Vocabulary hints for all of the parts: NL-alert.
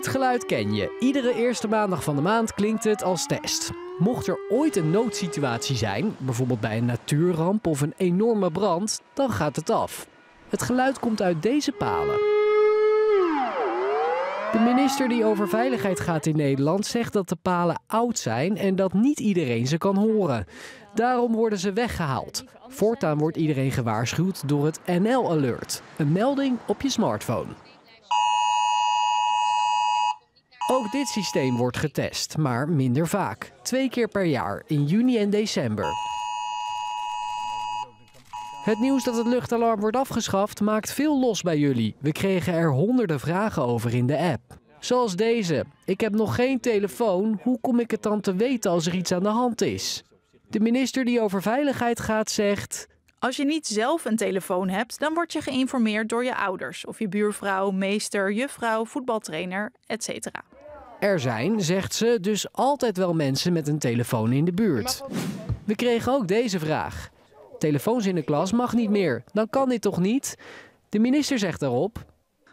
Dit geluid ken je. Iedere eerste maandag van de maand klinkt het als test. Mocht er ooit een noodsituatie zijn, bijvoorbeeld bij een natuurramp of een enorme brand, dan gaat het af. Het geluid komt uit deze palen. De minister die over veiligheid gaat in Nederland zegt dat de palen oud zijn en dat niet iedereen ze kan horen. Daarom worden ze weggehaald. Voortaan wordt iedereen gewaarschuwd door het NL-alert, een melding op je smartphone. Ook dit systeem wordt getest, maar minder vaak. 2 keer per jaar, in juni en december. Het nieuws dat het luchtalarm wordt afgeschaft maakt veel los bij jullie. We kregen er honderden vragen over in de app. Zoals deze. Ik heb nog geen telefoon. Hoe kom ik het dan te weten als er iets aan de hand is? De minister die over veiligheid gaat zegt: als je niet zelf een telefoon hebt, dan word je geïnformeerd door je ouders of je buurvrouw, meester, juffrouw, voetbaltrainer, etc. Er zijn, zegt ze, dus altijd wel mensen met een telefoon in de buurt. We kregen ook deze vraag. Telefoons in de klas mag niet meer, dan kan dit toch niet? De minister zegt daarop: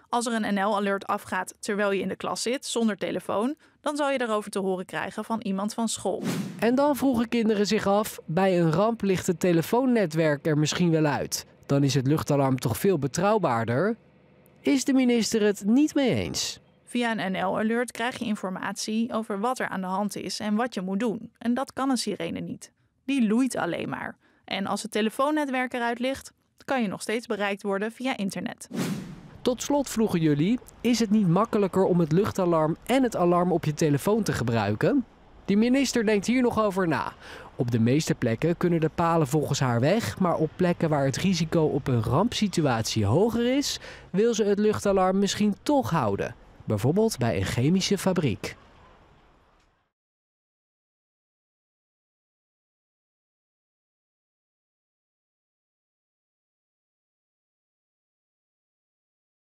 als er een NL-alert afgaat terwijl je in de klas zit, zonder telefoon, dan zal je daarover te horen krijgen van iemand van school. En dan vroegen kinderen zich af, bij een ramp ligt het telefoonnetwerk er misschien wel uit. Dan is het luchtalarm toch veel betrouwbaarder? Is de minister het niet mee eens? Via een NL-alert krijg je informatie over wat er aan de hand is en wat je moet doen. En dat kan een sirene niet. Die loeit alleen maar. En als het telefoonnetwerk eruit ligt, kan je nog steeds bereikt worden via internet. Tot slot vroegen jullie: is het niet makkelijker om het luchtalarm en het alarm op je telefoon te gebruiken? De minister denkt hier nog over na. Op de meeste plekken kunnen de palen volgens haar weg, maar op plekken waar het risico op een rampsituatie hoger is, wil ze het luchtalarm misschien toch houden. Bijvoorbeeld bij een chemische fabriek.